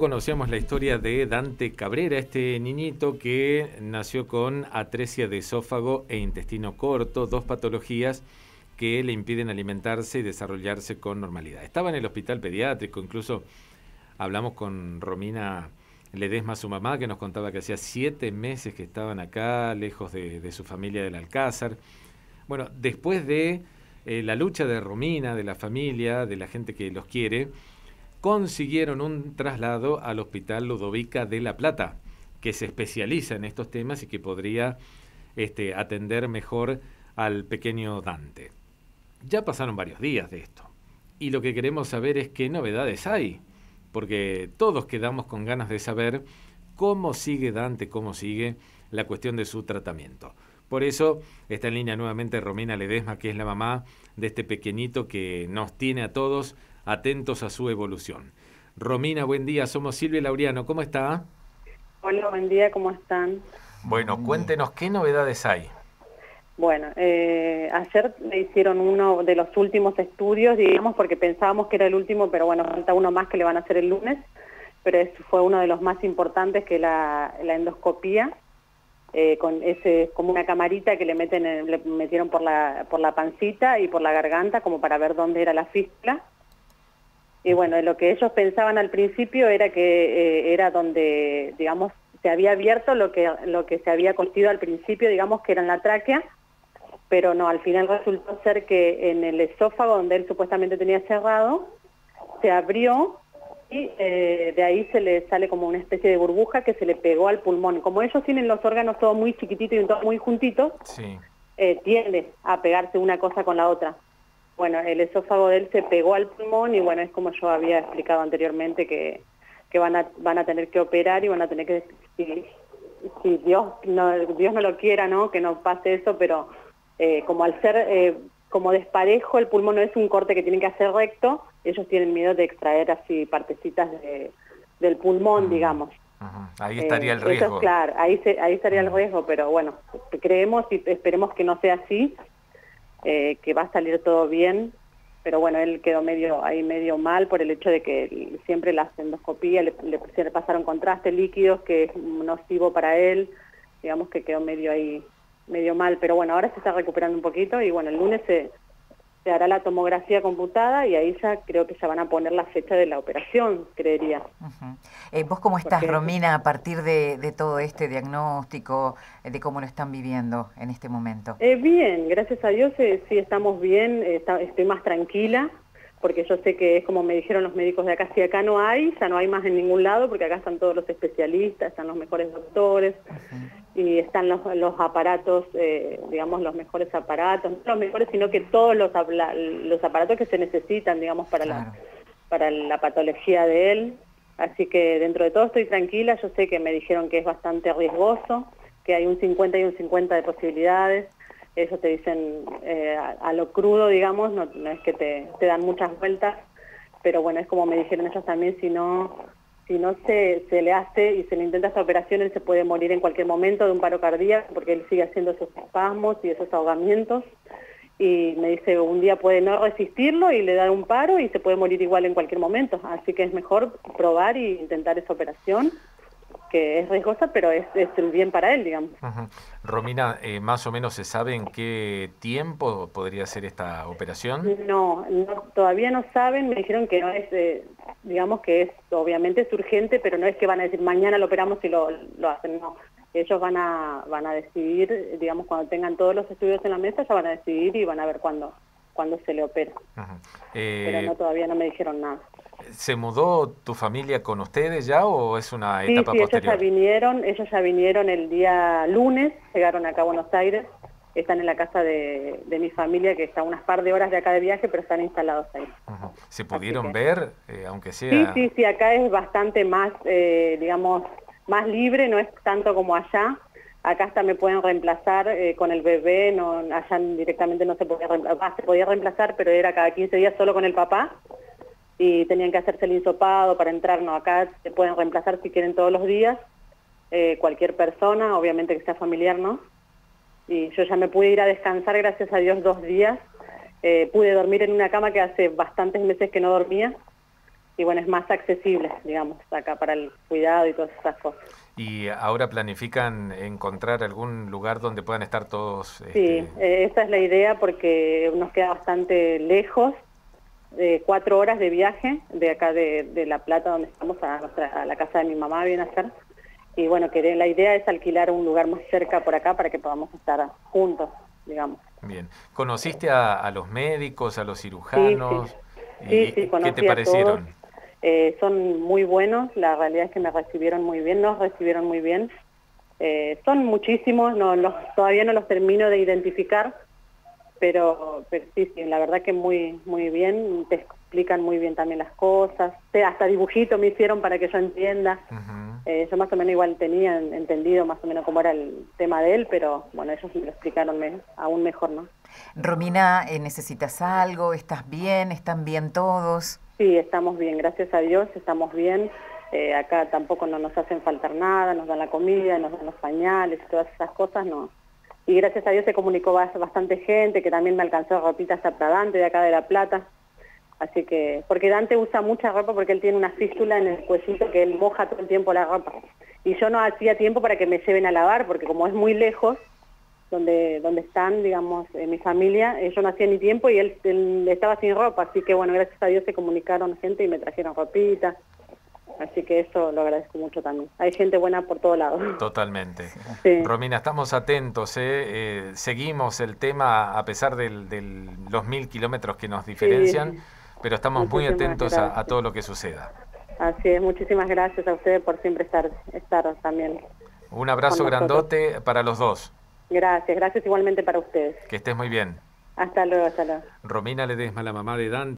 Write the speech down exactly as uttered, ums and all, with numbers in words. Conocíamos la historia de Dante Cabrera, este niñito que nació con atresia de esófago e intestino corto, dos patologías que le impiden alimentarse y desarrollarse con normalidad. Estaba en el hospital pediátrico, incluso hablamos con Romina Ledesma, su mamá, que nos contaba que hacía siete meses que estaban acá, lejos de, de su familia del Alcázar. Bueno, después de eh, la lucha de Romina, de la familia, de la gente que los quiere, consiguieron un traslado al Hospital Ludovica de La Plata, que se especializa en estos temas y que podría este, atender mejor al pequeño Dante. Ya pasaron varios días de esto, y lo que queremos saber es qué novedades hay, porque todos quedamos con ganas de saber cómo sigue Dante, cómo sigue la cuestión de su tratamiento. Por eso está en línea nuevamente Romina Ledesma, que es la mamá de este pequeñito que nos tiene a todos atentos a su evolución. Romina, buen día, somos Silvia Laureano, ¿cómo está? Hola, buen día, ¿cómo están? Bueno, cuéntenos, ¿qué novedades hay? Bueno, eh, ayer me hicieron uno de los últimos estudios, digamos, porque pensábamos que era el último, pero bueno, falta uno más que le van a hacer el lunes, pero eso fue uno de los más importantes, que la, la endoscopía, eh, con ese, como una camarita que le, meten, le metieron por la, por la pancita y por la garganta, como para ver dónde era la fístula. Y bueno, lo que ellos pensaban al principio era que eh, era donde, digamos, se había abierto lo que, lo que se había cogido al principio, digamos, que era en la tráquea, pero no, al final resultó ser que en el esófago, donde él supuestamente tenía cerrado, se abrió y eh, de ahí se le sale como una especie de burbuja que se le pegó al pulmón. Como ellos tienen los órganos todos muy chiquititos y todos muy juntitos, sí, eh, tiende a pegarse una cosa con la otra. Bueno, el esófago de él se pegó al pulmón y bueno, es como yo había explicado anteriormente que, que van a van a tener que operar y van a tener que, si, si Dios no Dios no lo quiera, ¿no? Que no pase eso, pero eh, como al ser eh, como desparejo, el pulmón no es un corte que tienen que hacer recto, ellos tienen miedo de extraer así partecitas de, del pulmón, mm, digamos. Uh-huh. Ahí estaría eh, el riesgo. Eso es claro, ahí, se, ahí estaría el riesgo, pero bueno, creemos y esperemos que no sea así. Eh, que va a salir todo bien, pero bueno, él quedó medio ahí medio mal por el hecho de que siempre las endoscopías le, le, le pasaron contraste, líquidos, que es nocivo para él, digamos que quedó medio ahí, medio mal, pero bueno, ahora se está recuperando un poquito y bueno, el lunes se, se hará la tomografía computada y ahí ya creo que ya van a poner la fecha de la operación, creería. Uh-huh. eh, ¿Vos cómo estás, Porque, Romina, a partir de, de todo este diagnóstico, de cómo lo están viviendo en este momento? Eh, bien, gracias a Dios, eh, sí estamos bien, eh, está, estoy más tranquila, porque yo sé que es como me dijeron los médicos de acá, si acá no hay, ya no hay más en ningún lado, porque acá están todos los especialistas, están los mejores doctores, uh-huh, y están los, los aparatos, eh, digamos, los mejores aparatos, no los mejores, sino que todos los, los aparatos que se necesitan, digamos, para, claro, la, para la patología de él. Así que dentro de todo estoy tranquila, yo sé que me dijeron que es bastante riesgoso, que hay un cincuenta y un cincuenta de posibilidades. Ellos te dicen eh, a, a lo crudo, digamos, no, no es que te, te dan muchas vueltas, pero bueno, es como me dijeron ellos también, si no, si no se, se le hace y se le intenta esta operación, él se puede morir en cualquier momento de un paro cardíaco, porque él sigue haciendo esos espasmos y esos ahogamientos, y me dice, un día puede no resistirlo y le dan un paro y se puede morir igual en cualquier momento, así que es mejor probar e intentar esa operación, que es riesgosa, pero es, es el bien para él, digamos. Uh-huh. Romina, eh, ¿más o menos se sabe en qué tiempo podría ser esta operación? No, no, todavía no saben, me dijeron que no es, eh, digamos que es, obviamente es urgente, pero no es que van a decir mañana lo operamos y lo, lo hacen, no. Ellos van a, van a decidir, digamos, cuando tengan todos los estudios en la mesa, ya van a decidir y van a ver cuándo, cuándo se le opera. Uh-huh. eh... Pero no, todavía no me dijeron nada. ¿Se mudó tu familia con ustedes ya o es una etapa sí, sí, posterior? Ellos ya vinieron, ellos ya vinieron el día lunes, llegaron acá a Buenos Aires, están en la casa de, de mi familia, que está a unas par de horas de acá de viaje, pero están instalados ahí. Uh-huh. ¿Se pudieron que, ver, eh, aunque sea...? Sí, sí, sí, acá es bastante más, eh, digamos, más libre, no es tanto como allá. Acá hasta me pueden reemplazar eh, con el bebé, no, allá directamente no se podía reemplazar, se podía reemplazar, pero era cada quince días solo con el papá. Y tenían que hacerse el hisopado para entrar, no, acá se pueden reemplazar si quieren todos los días, eh, cualquier persona, obviamente que sea familiar, ¿no? Y yo ya me pude ir a descansar, gracias a Dios, dos días, eh, pude dormir en una cama que hace bastantes meses que no dormía, y bueno, es más accesible, digamos, acá para el cuidado y todas esas cosas. ¿Y ahora planifican encontrar algún lugar donde puedan estar todos? Sí, este... esa es la idea, porque nos queda bastante lejos, eh, cuatro horas de viaje de acá de, de La Plata, donde estamos, a, nuestra, a la casa de mi mamá, viene a ser. Y bueno, que la idea es alquilar un lugar más cerca por acá para que podamos estar juntos, digamos. Bien. ¿Conociste a, a los médicos, a los cirujanos? Sí, sí, sí, sí, conocí. ¿Qué te parecieron? A todos. Eh, son muy buenos, la realidad es que me recibieron muy bien, nos recibieron muy bien. Eh, son muchísimos, no los, todavía no los termino de identificar, pero, pero sí, sí, la verdad que muy, muy bien, te explican muy bien también las cosas. Hasta dibujito me hicieron para que yo entienda. Uh-huh. eh, yo más o menos igual tenía entendido más o menos cómo era el tema de él, pero bueno, ellos me lo explicaron me, aún mejor, ¿no? Romina, eh, ¿necesitas algo? ¿Estás bien? ¿Están bien todos? Sí, estamos bien, gracias a Dios, estamos bien. Eh, acá tampoco no nos hacen faltar nada, nos dan la comida, nos dan los pañales, todas esas cosas, no. Y gracias a Dios se comunicó bastante gente, que también me alcanzó ropita hasta para Dante, de acá de La Plata. Así que, porque Dante usa mucha ropa porque él tiene una fístula en el cuellito que él moja todo el tiempo la ropa. Y yo no hacía tiempo para que me lleven a lavar, porque como es muy lejos, donde donde están, digamos, en mi familia, yo no hacía ni tiempo y él, él estaba sin ropa, así que bueno, gracias a Dios se comunicaron gente y me trajeron ropita, así que eso lo agradezco mucho también. Hay gente buena por todo lado. Totalmente. Sí. Romina, estamos atentos, ¿eh? Eh, seguimos el tema a pesar de los mil kilómetros que nos diferencian, sí, pero estamos muchísimas muy atentos a, a todo lo que suceda. Así es, muchísimas gracias a ustedes por siempre estar, estar también. Un abrazo grandote para los dos. Gracias, gracias igualmente para ustedes. Que estés muy bien. Hasta luego, hasta luego. Romina Ledesma, la mamá de Dante.